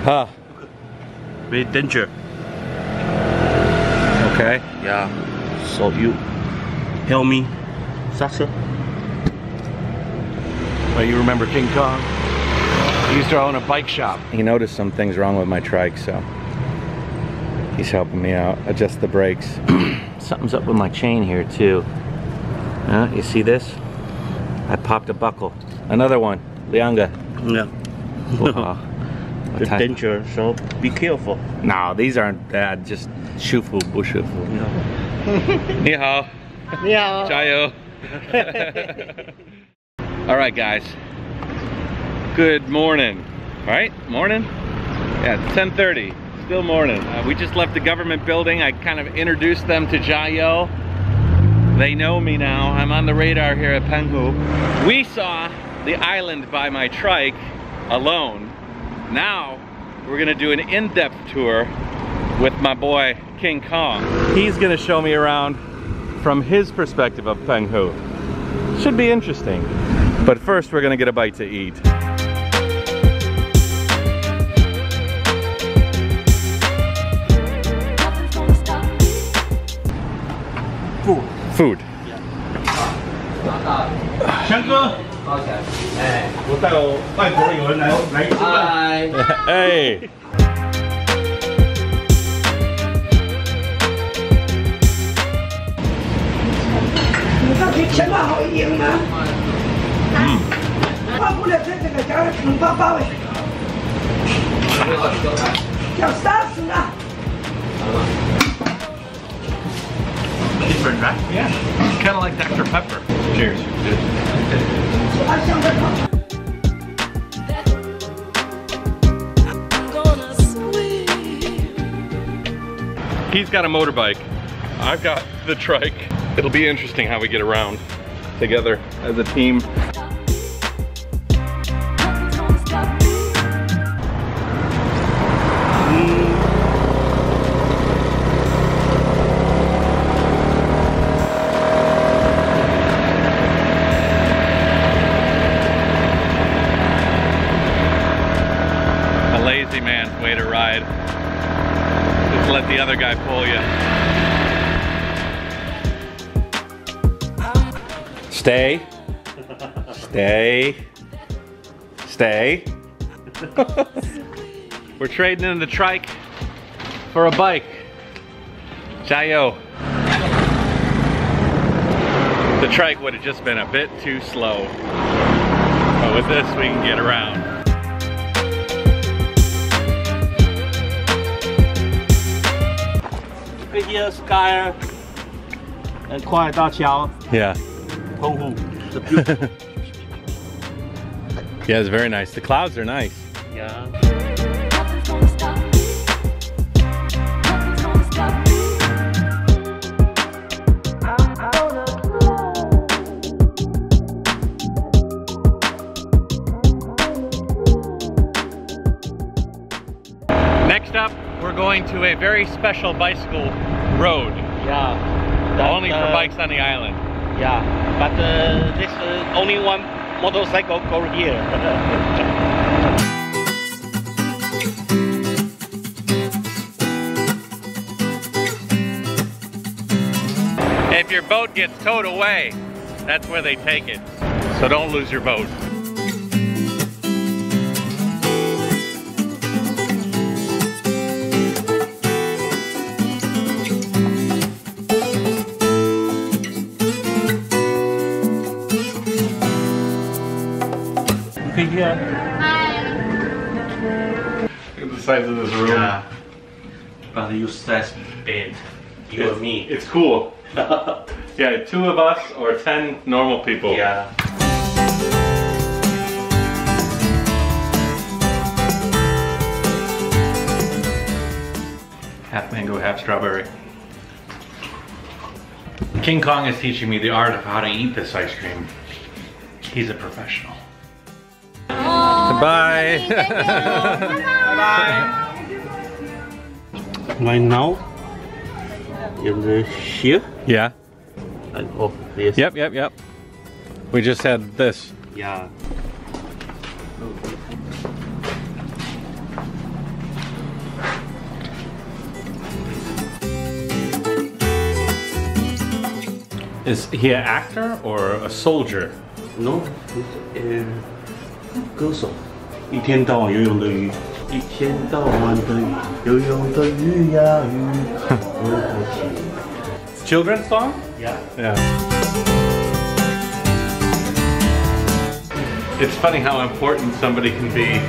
Huh. Very danger. Okay. Yeah. So you help me, Sasha. Well, you remember King Kong? He used to own a bike shop. He noticed some things wrong with my trike, so he's helping me out, adjust the brakes. Something's up with my chain here too. You see this? I popped a buckle. Another one, Lianga. Yeah. Wow. The danger, so be careful. No, these aren't bad. Just shufu, bushufu. No. Ni hao. Ni hao. Jayo. All right, guys. Good morning. All right, morning. Yeah, it's 10:30. Still morning. We just left the government building. I kind of introduced them to Jayo. They know me now. I'm on the radar here at Penghu. We saw the island by my trike alone. Now, we're gonna do an in-depth tour with my boy, King Kong. He's gonna show me around from his perspective of Penghu. Should be interesting. But first, we're gonna get a bite to eat. Food. Food. Yeah. Hi. Hey. Different, right? Yeah. It's kind of like Dr. Pepper. Cheers. Cheers. He's got a motorbike. I've got the trike. It'll be interesting how we get around together as a team. Man, way to ride. Just let the other guy pull you. Stay. Stay. Stay. We're trading in the trike for a bike. Jayo. The trike would have just been a bit too slow. But with this, we can get around. Here, Skyer, and Kwai Da Chiao. Yeah. Penghu. It's beautiful. Yeah, it's very nice. The clouds are nice. Yeah. Next up, we're going to a very special bicycle road. Yeah. Only for bikes on the island. Yeah, but this only one motorcycle go here. If your boat gets towed away, that's where they take it. So don't lose your boat. Yeah. Look at the size of this room. Yeah. But you size bed. You and me. It's cool. Yeah, 2 of us or 10 normal people. Yeah. Half mango, half strawberry. King Kong is teaching me the art of how to eat this ice cream. He's a professional. Bye. Bye. Right now, in the here. Yeah. And oh, yes. Yep, yep, yep. We just had this. Yeah. Is he an actor or a soldier? No, he's a 歌手。一天到晚游泳的鱼，一天到晚的鱼，游泳的鱼呀鱼。Children's song? Yeah. Yeah. It's funny how important somebody can be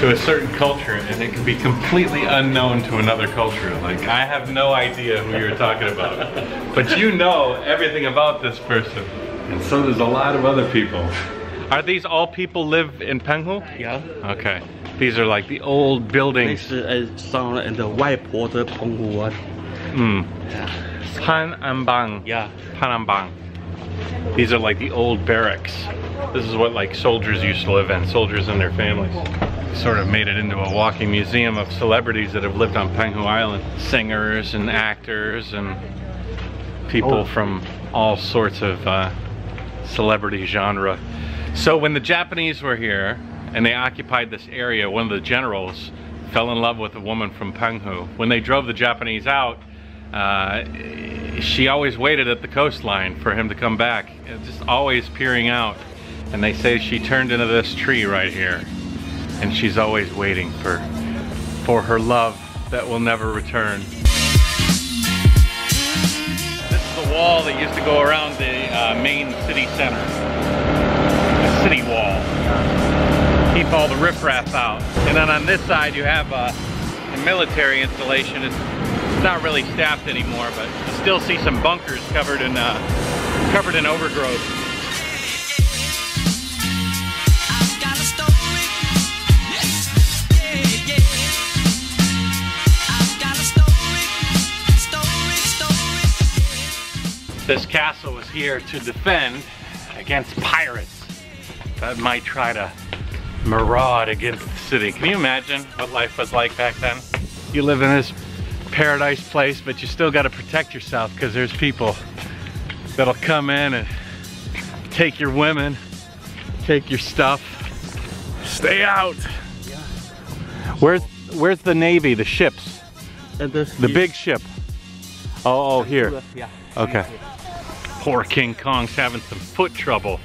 to a certain culture, and it can be completely unknown to another culture. Like, I have no idea who you're talking about, but you know everything about this person, and so does a lot of other people. Are these all people live in Penghu? Yeah. Okay. These are like the old buildings. This is some in the Waipo de Penghu. Panambang. Yeah. Panambang. These are like the old barracks. This is what like soldiers used to live in, soldiers and their families. Sort of made it into a walking museum of celebrities that have lived on Penghu Island. Singers and actors and people from all sorts of celebrity genre. So when the Japanese were here and they occupied this area, one of the generals fell in love with a woman from Penghu. When they drove the Japanese out, she always waited at the coastline for him to come back, just always peering out. And they say she turned into this tree right here. And she's always waiting for her love that will never return. This is the wall that used to go around the main city center. The city wall. Keep all the riffraff out. And then on this side you have a military installation. It's not really staffed anymore, but you still see some bunkers covered in overgrowth. This castle was here to defend against pirates that might try to maraud against the city. Can you imagine what life was like back then? You live in this paradise place, but you still got to protect yourself because there's people that'll come in and take your women, take your stuff. Stay out. Yeah. Where's the navy? The ships? The big ship. Oh, here. Yeah. Okay. Poor King Kong's having some foot trouble.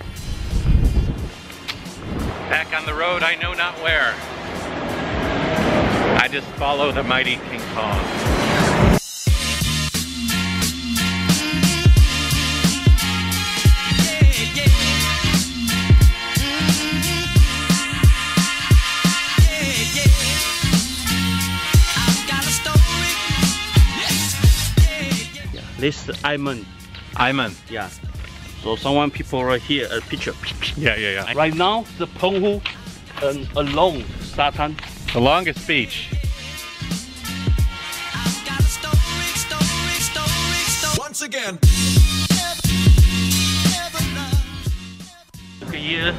Back on the road, I know not where. I just follow the mighty King Kong. Yeah, this is Aimen. Aimen. Yeah. So someone people right here a picture. Yeah. Right now the Penghu along Satan. The longest beach. Once again. Look here.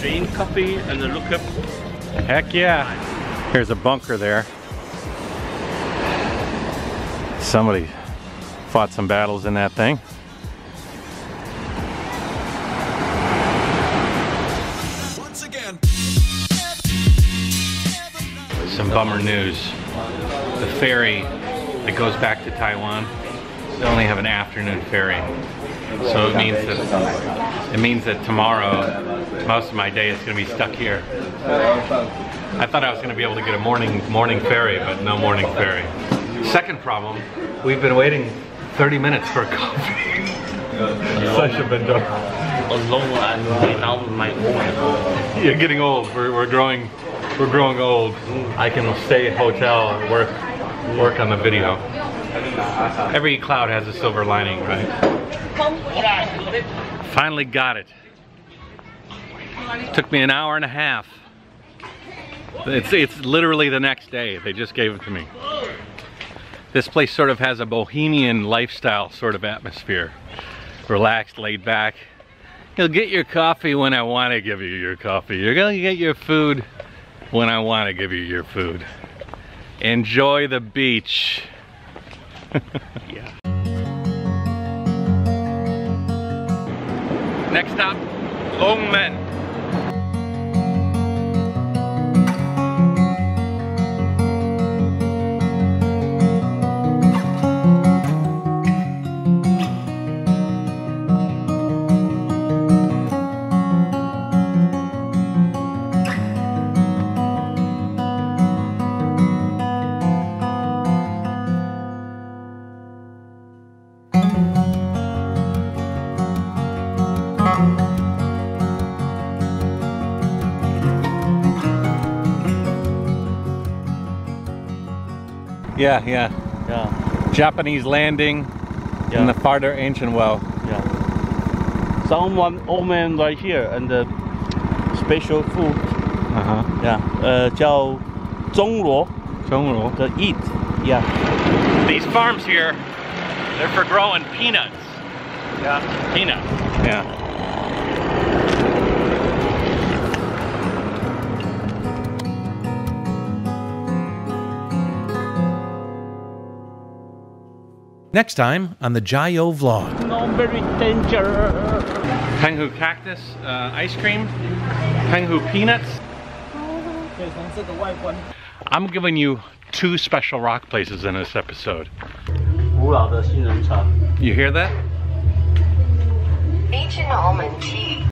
Drink coffee and look up. Heck yeah. Here's a bunker there. Somebody fought some battles in that thing. Some bummer news. The ferry that goes back to Taiwan, they only have an afternoon ferry. So it means that tomorrow, most of my day is gonna be stuck here. I thought I was gonna be able to get a morning ferry, but no morning ferry. Second problem, we've been waiting 30 minutes for a coffee. Such a bad dog. You're getting old, we're growing old. I can stay at hotel and work on the video. Every cloud has a silver lining, right? Finally got it. Took me an hour and a half. It's literally the next day. They just gave it to me. This place sort of has a bohemian lifestyle sort of atmosphere. Relaxed, laid back. You'll get your coffee when I want to give you your coffee. You're gonna get your food when I want to give you your food. Enjoy the beach. Yeah. Next stop, Longmen. Yeah. Japanese landing in the farther ancient well. Yeah. Someone old man right here and the special food. Called zhongruo. Zhongruo. To eat. Yeah. These farms here, they're for growing peanuts. Yeah. Peanuts. Yeah. Next time on the Jayo vlog. No, very dangerous. Penghu cactus ice cream. Penghu peanuts. I'm giving you two special rock places in this episode. You hear that? Ancient almond tea.